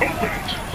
Open it.